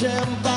J'aime pas.